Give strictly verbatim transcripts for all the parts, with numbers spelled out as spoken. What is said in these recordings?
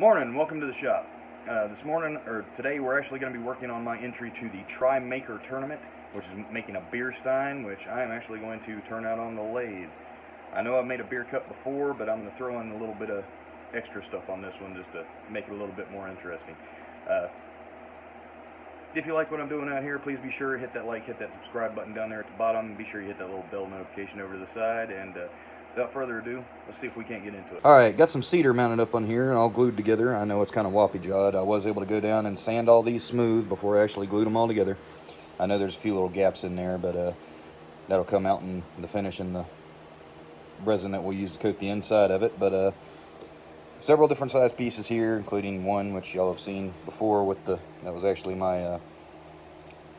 Morning, welcome to the shop. Uh, this morning, or today, we're actually going to be working on my entry to the Tri Maker tournament, which is making a beer stein, which I am actually going to turn out on the lathe. I know I've made a beer cup before, but I'm going to throw in a little bit of extra stuff on this one just to make it a little bit more interesting. Uh, if you like what I'm doing out here, please be sure to hit that like, hit that subscribe button down there at the bottom, and be sure you hit that little bell notification over to the side, and uh, without further ado, let's see if we can't get into it. Alright, got some cedar mounted up on here and all glued together. I know it's kind of whoppy-jawed. I was able to go down and sand all these smooth before I actually glued them all together. I know there's a few little gaps in there, but uh, that'll come out in the finish and the resin that we'll use to coat the inside of it. But uh, several different size pieces here, including one which y'all have seen before with the, that was actually my uh,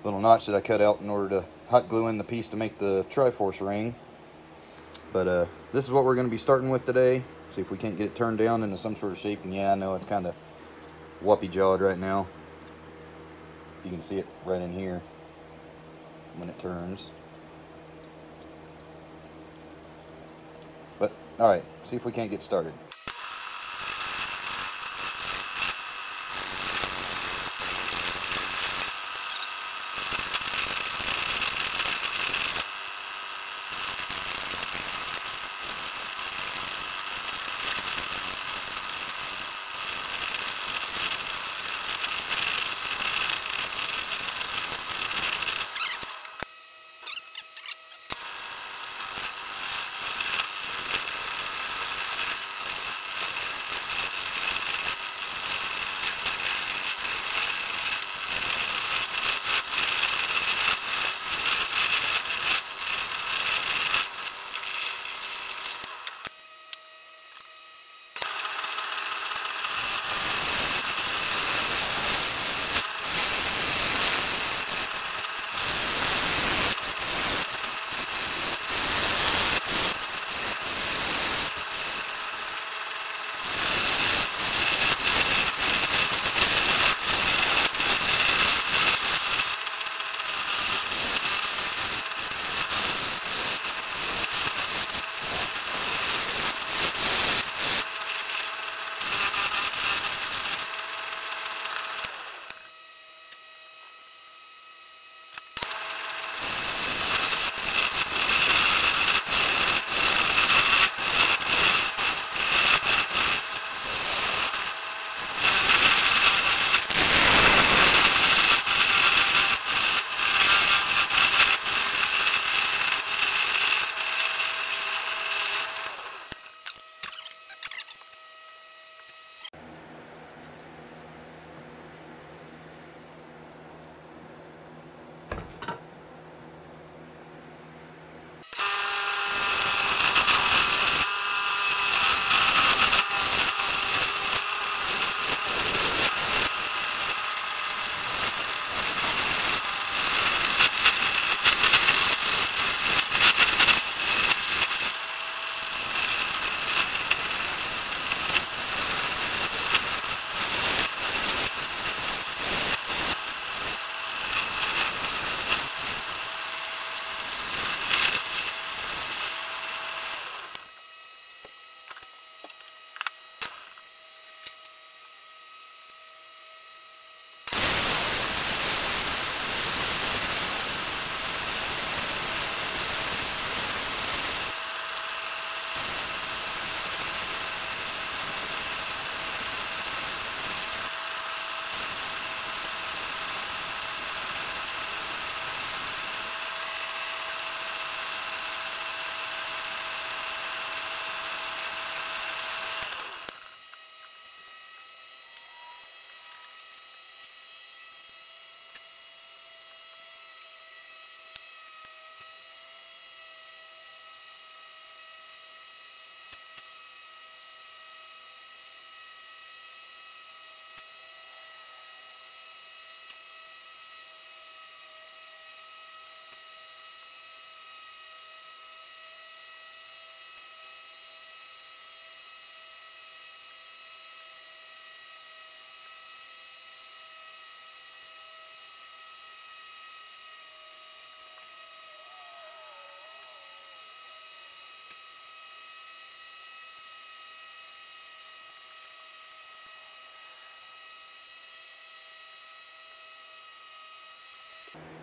little notch that I cut out in order to hot glue in the piece to make the Triforce ring. But uh, this is what we're going to be starting with today. See if we can't get it turned down into some sort of shape. And yeah, I know it's kind of whoppy-jawed right now. You can see it right in here when it turns. But, alright, see if we can't get started.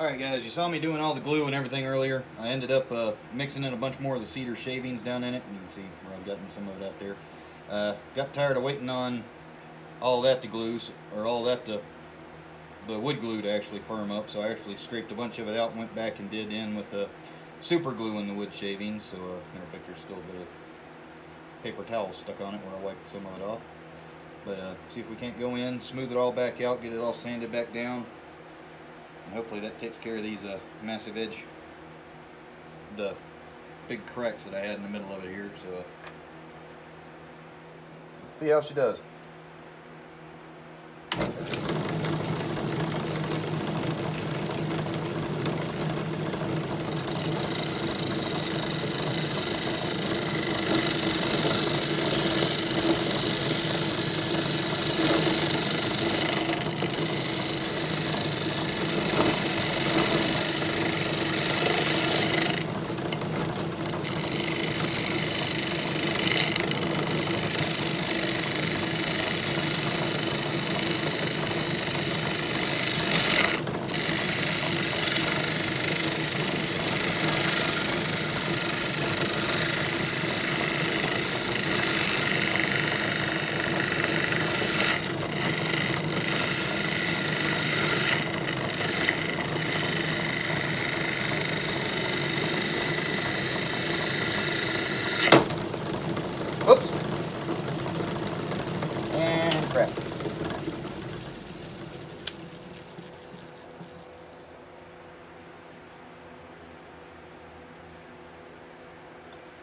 Alright guys, you saw me doing all the glue and everything earlier. I ended up uh, mixing in a bunch more of the cedar shavings down in it. You can see where I've gotten some of it out there. Uh, got tired of waiting on all that to glue, or all that to the wood glue to actually firm up, so I actually scraped a bunch of it out and went back and did in with uh, super glue in the wood shavings. So uh, in fact, there's still a bit of paper towel stuck on it where I wiped some of it off. But uh, see if we can't go in, smooth it all back out, get it all sanded back down. And hopefully that takes care of these uh, massive edge, the big cracks that I had in the middle of it here. So uh, let's see how she does.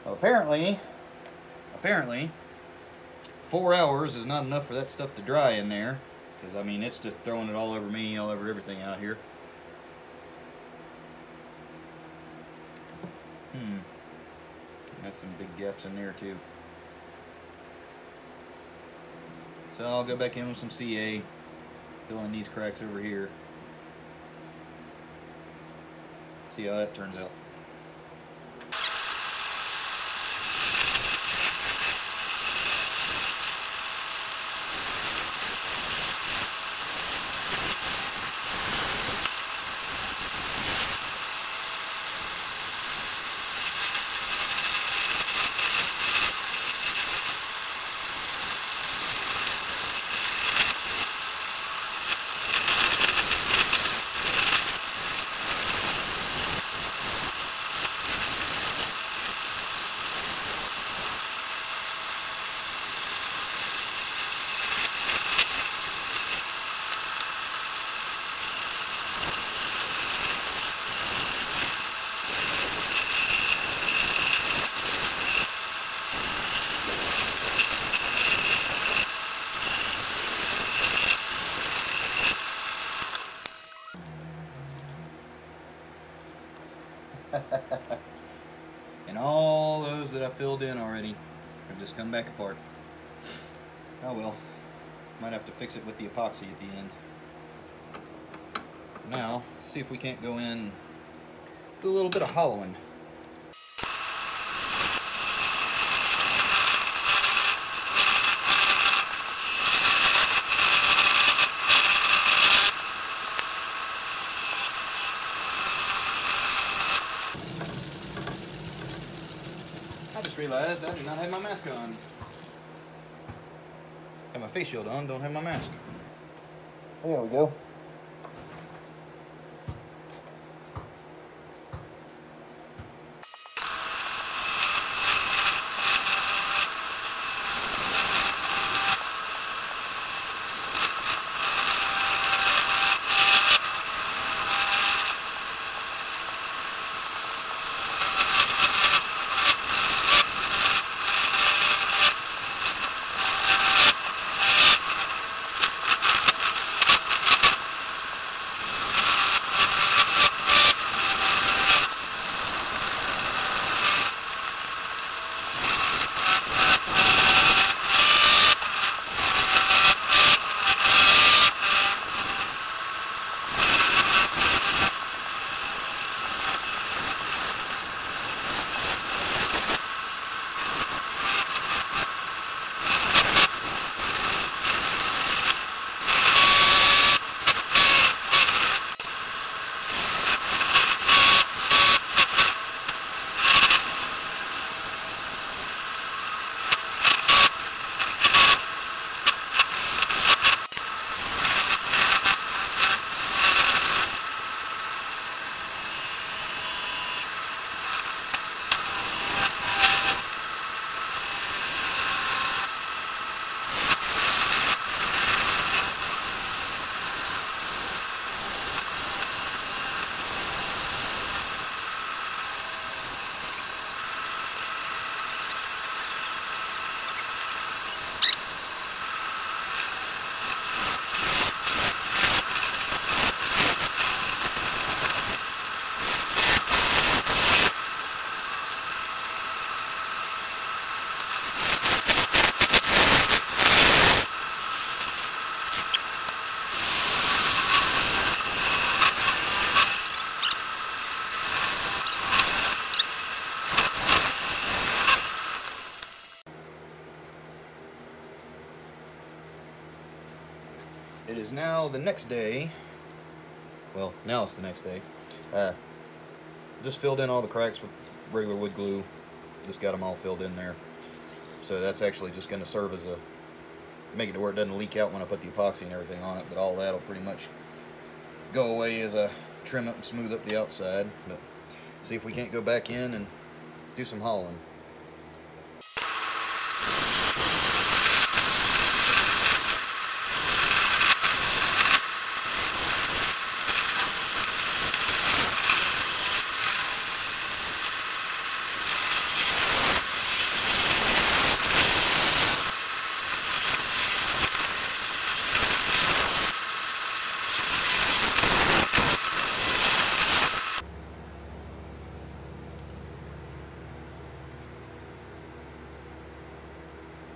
Apparently, apparently, four hours is not enough for that stuff to dry in there, because I mean it's just throwing it all over me, all over everything out here. Hmm, got some big gaps in there too. So I'll go back in with some C A, fill in these cracks over here. See how that turns out. And all those that I filled in already have just come back apart. Oh well, might have to fix it with the epoxy at the end. Now, see if we can't go in and do a little bit of hollowing. I do not have my mask on. Have my face shield on, don't have my mask. There we go. It is now the next day. Well, now it's the next day. Uh, just filled in all the cracks with regular wood glue. Just got them all filled in there. So that's actually just going to serve as a, make it to where it doesn't leak out when I put the epoxy and everything on it, but all that'll pretty much go away as I trim it and smooth up the outside. But see if we can't go back in and do some hollowing.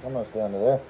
Almost down to there.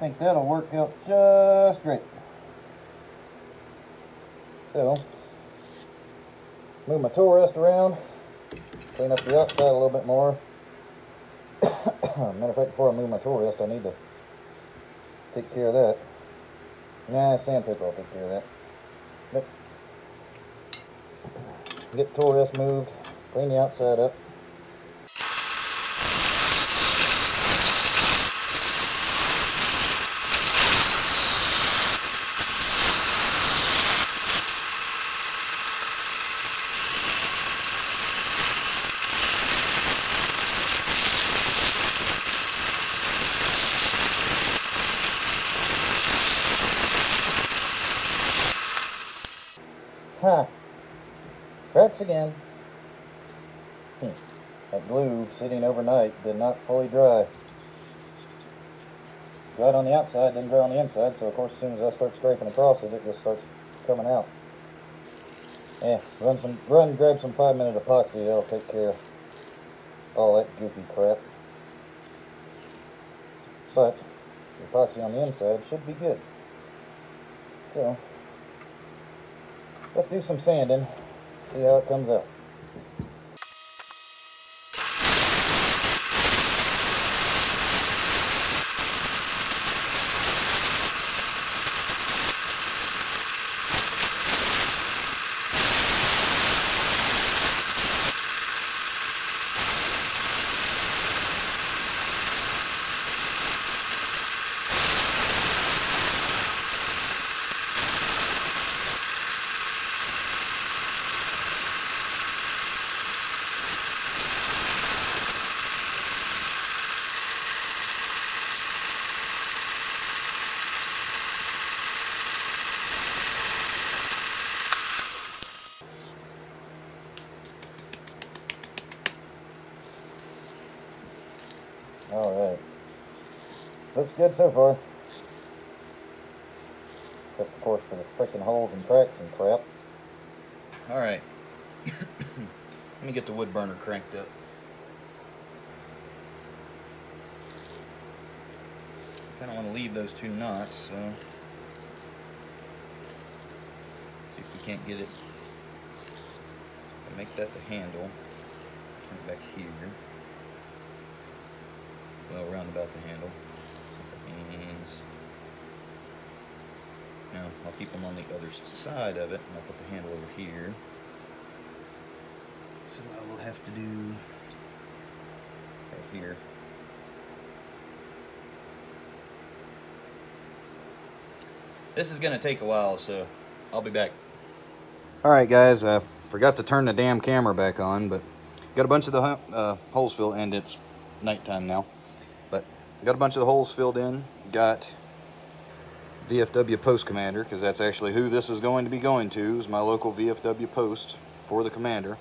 I think that'll work out just great. So, move my tool rest around, clean up the outside a little bit more. Matter of fact, before I move my tool rest, I need to take care of that. Nah, sandpaper will take care of that. But get the tool rest moved, clean the outside up. Huh. Cracks again. Hmm. That glue sitting overnight did not fully dry. Dried on the outside, didn't dry on the inside, so of course as soon as I start scraping across it, it just starts coming out. Yeah, run some run and grab some five minute epoxy, that'll take care of all that goofy crap. But the epoxy on the inside should be good. So let's do some sanding, see how it comes out. Alright. Looks good so far. Except, of course, for the freaking holes and cracks and crap. Alright. Let me get the wood burner cranked up. I kind of want to leave those two knots, so... see if we can't get it. I'll make that the handle. Turn it back here. Well, round about the handle. That means... now, I'll keep them on the other side of it, and I'll put the handle over here. So I will have to do right here. This is gonna take a while, so I'll be back. All right, guys, I uh, forgot to turn the damn camera back on, but got a bunch of the uh, holes filled, and it's nighttime now. But got a bunch of the holes filled in. Got V F W post commander, because that's actually who this is going to be going to, is my local V F W post for the commander.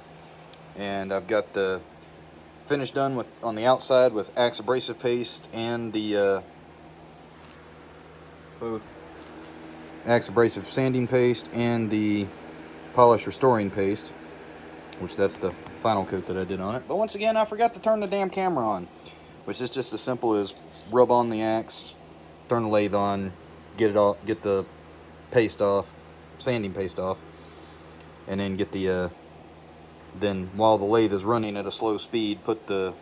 And I've got the finish done with on the outside with Ack's Abrasive Paste and the uh, both Ack's Abrasive Sanding Paste and the Polish Restoring Paste, which that's the final coat that I did on it. But once again, I forgot to turn the damn camera on, which is just as simple as rub on the axe, turn the lathe on, get it off, get the paste off, sanding paste off, and then get the uh, then while the lathe is running at a slow speed, put the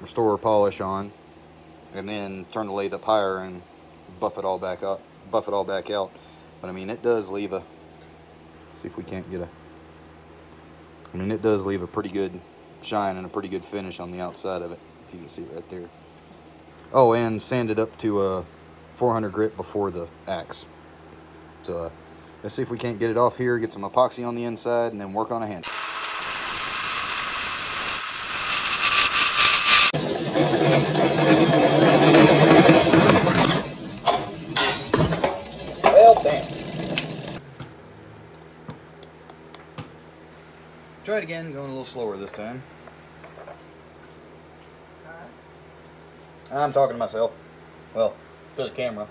restore polish on, and then turn the lathe up higher and buff it all back up, buff it all back out. But I mean, it does leave a, see if we can't get a, I mean, it does leave a pretty good shine and a pretty good finish on the outside of it, if you can see right there. Oh, and sand it up to a four hundred grit before the axe. So uh, let's see if we can't get it off here, get some epoxy on the inside, and then work on a handle. Try it again, going a little slower this time. I'm talking to myself. Well, to the camera.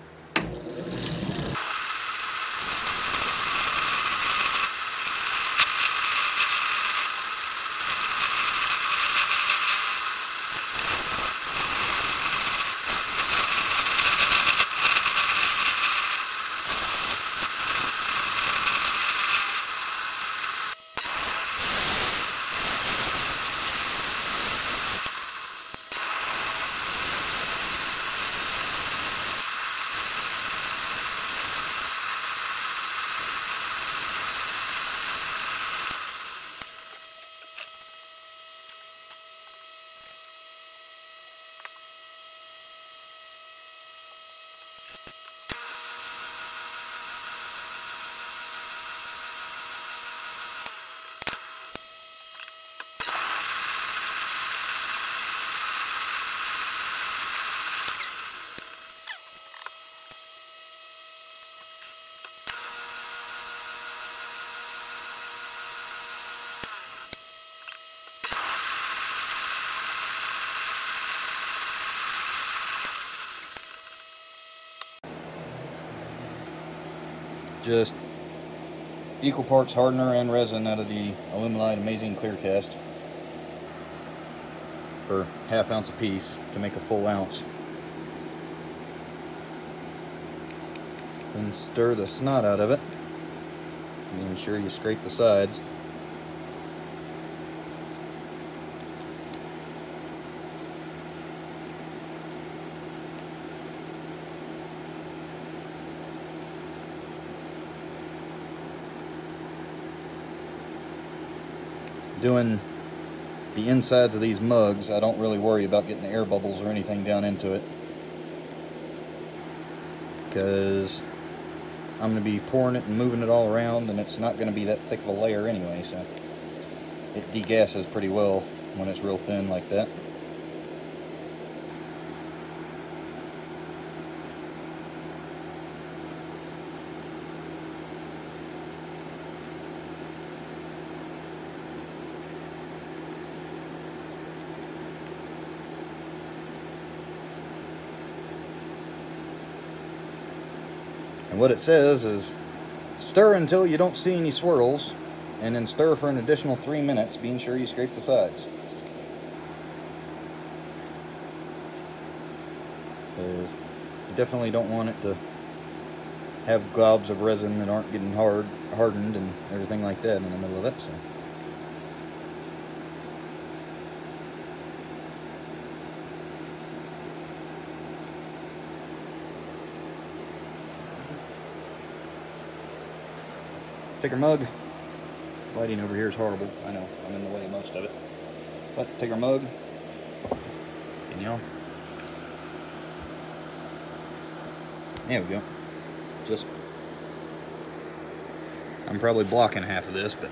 Just equal parts hardener and resin out of the Alumalite Amazing Clear Cast for half ounce a piece to make a full ounce. Then stir the snot out of it, making sure you scrape the sides. Doing the insides of these mugs, I don't really worry about getting the air bubbles or anything down into it, because I'm going to be pouring it and moving it all around, and it's not going to be that thick of a layer anyway, so it degasses pretty well when it's real thin like that. And what it says is stir until you don't see any swirls, and then stir for an additional three minutes, being sure you scrape the sides. Because you definitely don't want it to have globs of resin that aren't getting hard, hardened and everything like that in the middle of it. So. Take our mug. Lighting over here is horrible. I know, I'm in the way most of it. But take our mug. And y'all. There we go. Just, I'm probably blocking half of this, but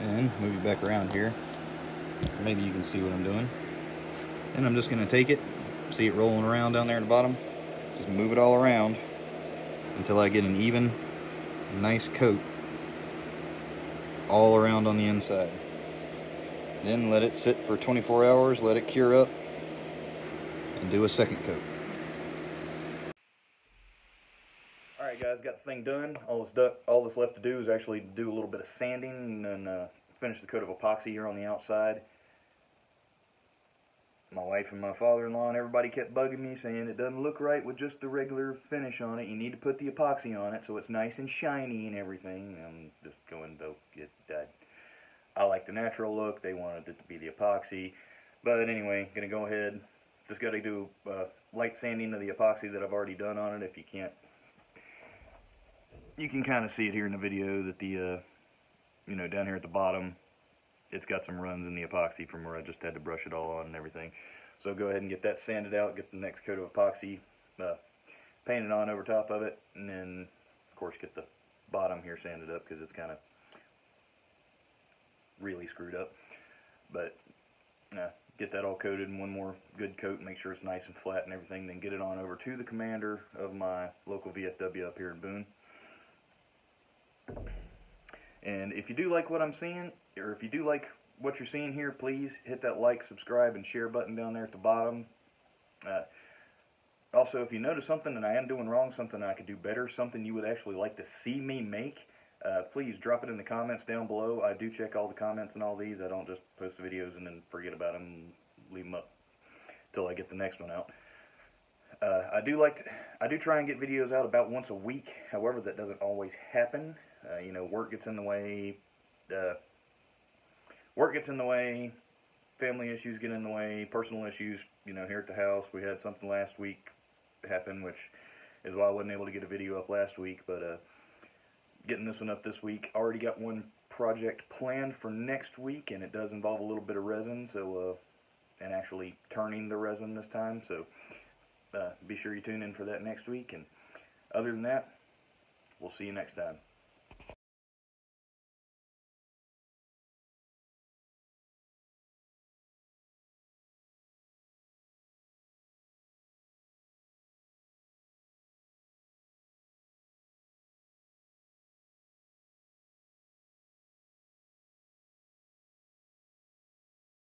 and move it back around here. Maybe you can see what I'm doing. And I'm just gonna take it, see it rolling around down there in the bottom, just move it all around until I get an even, nice coat all around on the inside. Then let it sit for twenty-four hours, let it cure up, and do a second coat. Alright guys, got the thing done. All this, all that's left to do is actually do a little bit of sanding and then uh, finish the coat of epoxy here on the outside. My wife and my father-in-law and everybody kept bugging me saying it doesn't look right with just the regular finish on it. You need to put the epoxy on it so it's nice and shiny and everything. I'm just going, though, it, I, I like the natural look. They wanted it to be the epoxy. But anyway, going to go ahead. Just got to do uh, light sanding of the epoxy that I've already done on it if you can't. You can kind of see it here in the video that the, uh, you know, down here at the bottom, it's got some runs in the epoxy from where I just had to brush it all on and everything. So go ahead and get that sanded out, get the next coat of epoxy uh, painted on over top of it, and then, of course, get the bottom here sanded up because it's kind of really screwed up. But uh, get that all coated in one more good coat, make sure it's nice and flat and everything, then get it on over to the commander of my local V F W up here in Boone. And if you do like what I'm seeing, or if you do like what you're seeing here, please hit that like, subscribe, and share button down there at the bottom. Uh, also, if you notice something that I am doing wrong, something I could do better, something you would actually like to see me make, uh, please drop it in the comments down below. I do check all the comments and all these. I don't just post videos and then forget about them, leave them up until I get the next one out. Uh, I do like, to, I do try and get videos out about once a week. However, that doesn't always happen. Uh, you know, work gets in the way. Uh, work gets in the way. Family issues get in the way. Personal issues. You know, here at the house, we had something last week happen, which is why I wasn't able to get a video up last week. But uh, getting this one up this week. Already got one project planned for next week, and it does involve a little bit of resin. So, uh, and actually turning the resin this time. So. Uh, be sure you tune in for that next week, and other than that, we'll see you next time.